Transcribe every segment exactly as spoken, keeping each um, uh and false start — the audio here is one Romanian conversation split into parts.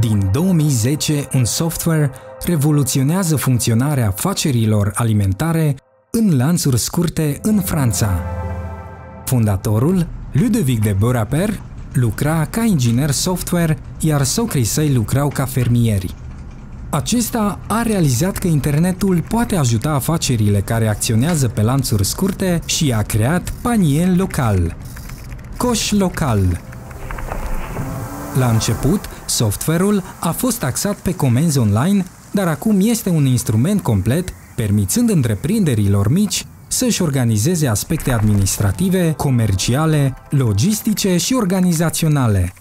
Din două mii zece, un software revoluționează funcționarea afacerilor alimentare în lanțuri scurte în Franța. Fondatorul, Ludovic de Beaurepaire, lucra ca inginer software, iar socrii săi lucrau ca fermieri. Acesta a realizat că internetul poate ajuta afacerile care acționează pe lanțuri scurte și a creat Panier Local, coș local. La început, software-ul a fost axat pe comenzi online, dar acum este un instrument complet, permițând întreprinderilor mici să-și organizeze aspecte administrative, comerciale, logistice și organizaționale.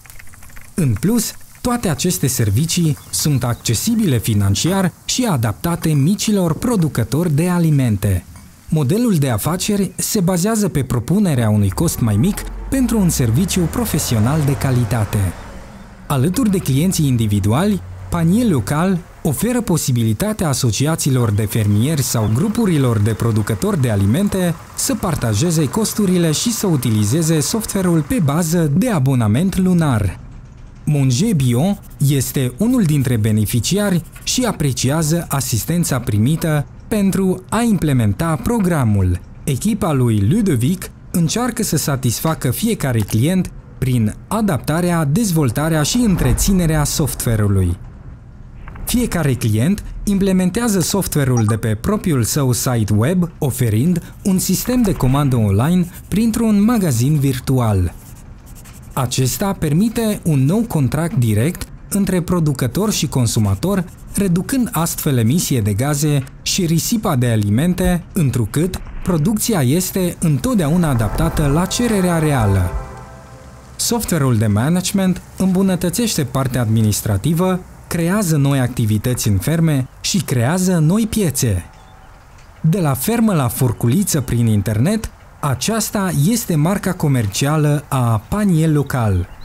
În plus, toate aceste servicii sunt accesibile financiar și adaptate micilor producători de alimente. Modelul de afaceri se bazează pe propunerea unui cost mai mic pentru un serviciu profesional de calitate. Alături de clienții individuali, Panier Local oferă posibilitatea asociațiilor de fermieri sau grupurilor de producători de alimente să partajeze costurile și să utilizeze software-ul pe bază de abonament lunar. Monge Bio este unul dintre beneficiari și apreciază asistența primită pentru a implementa programul. Echipa lui Ludovic încearcă să satisfacă fiecare client prin adaptarea, dezvoltarea și întreținerea software-ului. Fiecare client implementează software-ul de pe propriul său site web, oferind un sistem de comandă online printr-un magazin virtual. Acesta permite un nou contract direct între producător și consumator, reducând astfel emisia de gaze și risipa de alimente, întrucât producția este întotdeauna adaptată la cererea reală. Software-ul de management îmbunătățește partea administrativă, creează noi activități în ferme și creează noi piețe. De la fermă la furculiță prin internet, aceasta este marca comercială a Panier Local.